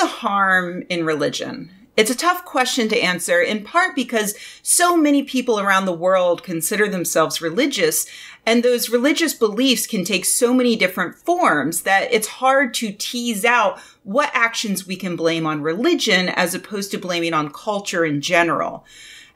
the harm in religion? It's a tough question to answer, in part because so many people around the world consider themselves religious, and those religious beliefs can take so many different forms that it's hard to tease out what actions we can blame on religion as opposed to blaming on culture in general.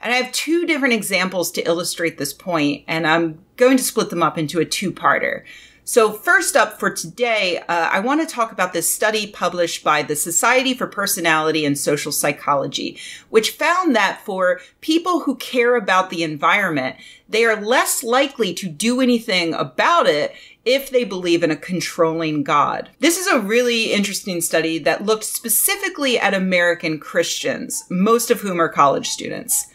And I have two different examples to illustrate this point, and I'm going to split them up into a two-parter. So first up for today, I want to talk about this study published by the Society for Personality and Social Psychology, which found that for people who care about the environment, they are less likely to do anything about it if they believe in a controlling God. This is a really interesting study that looked specifically at American Christians, most of whom are college students,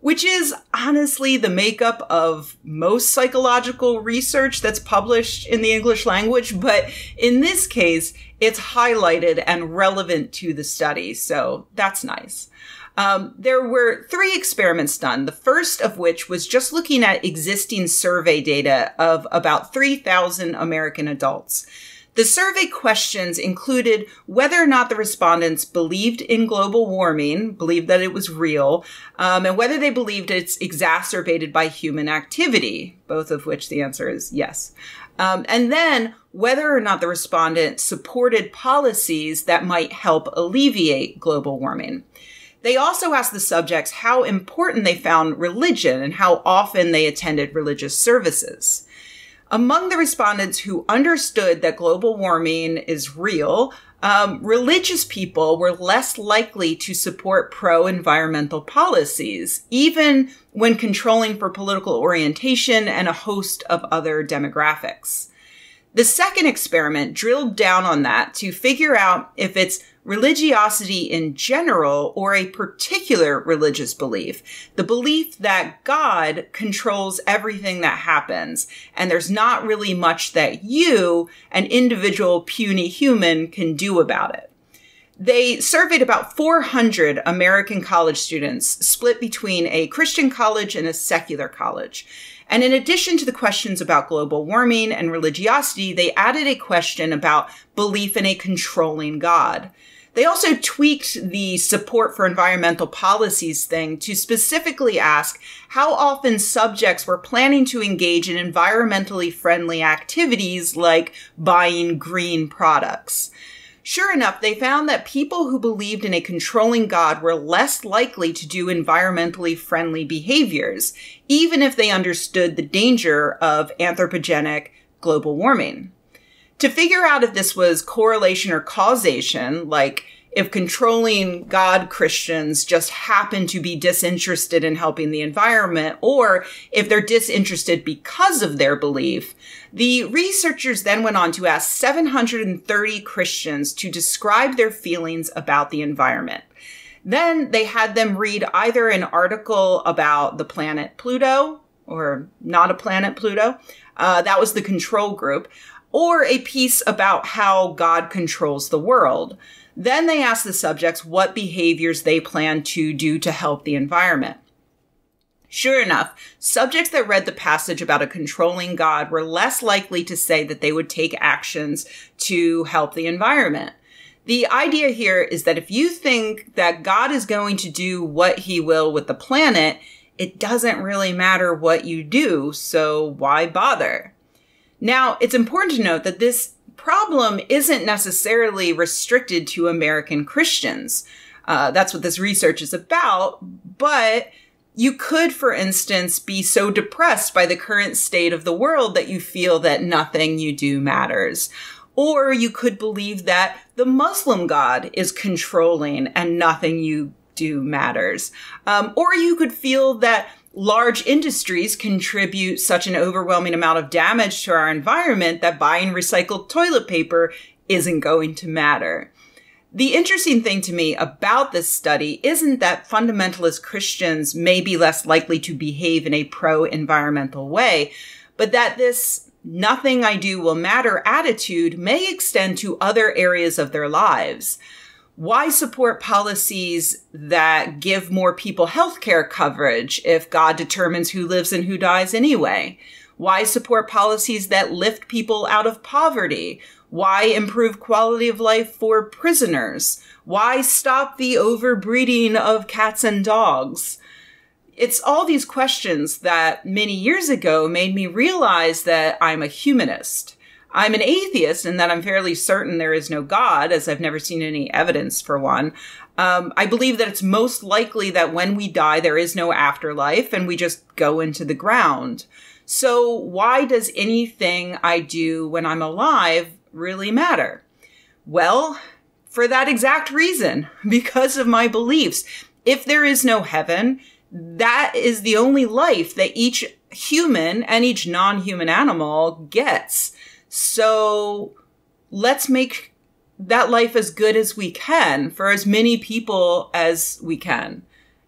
which is honestly the makeup of most psychological research that's published in the English language. But in this case, it's highlighted and relevant to the study. So that's nice. There were three experiments done, the first of which was just looking at existing survey data of about 3,000 American adults. The survey questions included whether or not the respondents believed in global warming, believed that it was real, and whether they believed it's exacerbated by human activity, both of which the answer is yes. And then whether or not the respondent supported policies that might help alleviate global warming. They also asked the subjects how important they found religion and how often they attended religious services. Among the respondents who understood that global warming is real, religious people were less likely to support pro-environmental policies, even when controlling for political orientation and a host of other demographics. The second experiment drilled down on that to figure out if it's religiosity in general or a particular religious belief, the belief that God controls everything that happens, and there's not really much that you, an individual puny human, can do about it. They surveyed about 400 American college students split between a Christian college and a secular college. And in addition to the questions about global warming and religiosity, they added a question about belief in a controlling God. They also tweaked the support for environmental policies thing to specifically ask how often subjects were planning to engage in environmentally friendly activities like buying green products. Sure enough, they found that people who believed in a controlling God were less likely to do environmentally friendly behaviors, even if they understood the danger of anthropogenic global warming. To figure out if this was correlation or causation, like if controlling God Christians just happen to be disinterested in helping the environment, or if they're disinterested because of their belief, the researchers then went on to ask 730 Christians to describe their feelings about the environment. Then they had them read either an article about the planet Pluto, or not a planet Pluto, that was the control group, or a piece about how God controls the world. Then they asked the subjects what behaviors they plan to do to help the environment. Sure enough, subjects that read the passage about a controlling God were less likely to say that they would take actions to help the environment. The idea here is that if you think that God is going to do what he will with the planet, it doesn't really matter what you do, so why bother? Now, it's important to note that this problem isn't necessarily restricted to American Christians. That's what this research is about. But you could, for instance, be so depressed by the current state of the world that you feel that nothing you do matters. Or you could believe that the Muslim God is controlling and nothing you do matters. Or you could feel that large industries contribute such an overwhelming amount of damage to our environment that buying recycled toilet paper isn't going to matter. The interesting thing to me about this study isn't that fundamentalist Christians may be less likely to behave in a pro-environmental way, but that this nothing I do will matter attitude may extend to other areas of their lives. Why support policies that give more people healthcare coverage if God determines who lives and who dies anyway? Why support policies that lift people out of poverty? Why improve quality of life for prisoners? Why stop the overbreeding of cats and dogs? It's all these questions that many years ago made me realize that I'm a humanist. I'm an atheist in that I'm fairly certain there is no God, as I've never seen any evidence for one. I believe that it's most likely that when we die, there is no afterlife and we just go into the ground. So why does anything I do when I'm alive really matter? Well, for that exact reason, because of my beliefs. If there is no heaven, that is the only life that each human and each non-human animal gets. So let's make that life as good as we can for as many people as we can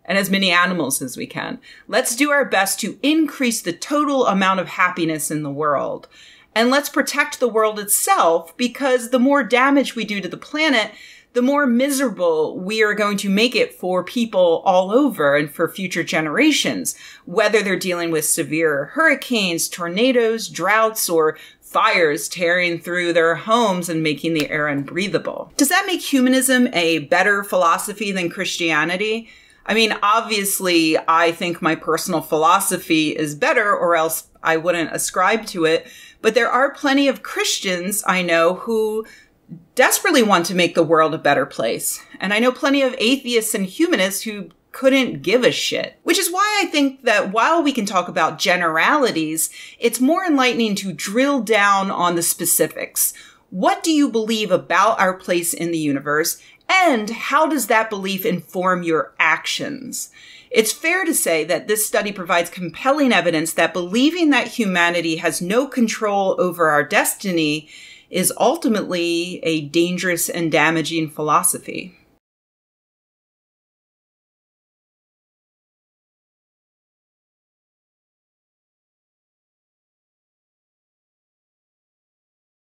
and as many animals as we can. Let's do our best to increase the total amount of happiness in the world. And let's protect the world itself, because the more damage we do to the planet, the more miserable we are going to make it for people all over and for future generations, whether they're dealing with severe hurricanes, tornadoes, droughts, or fires tearing through their homes and making the air unbreathable. Does that make humanism a better philosophy than Christianity? I mean, obviously, I think my personal philosophy is better, or else I wouldn't ascribe to it. But there are plenty of Christians I know who desperately want to make the world a better place. And I know plenty of atheists and humanists who couldn't give a shit. Which is why I think that while we can talk about generalities, it's more enlightening to drill down on the specifics. What do you believe about our place in the universe? And how does that belief inform your actions? It's fair to say that this study provides compelling evidence that believing that humanity has no control over our destiny is ultimately a dangerous and damaging philosophy.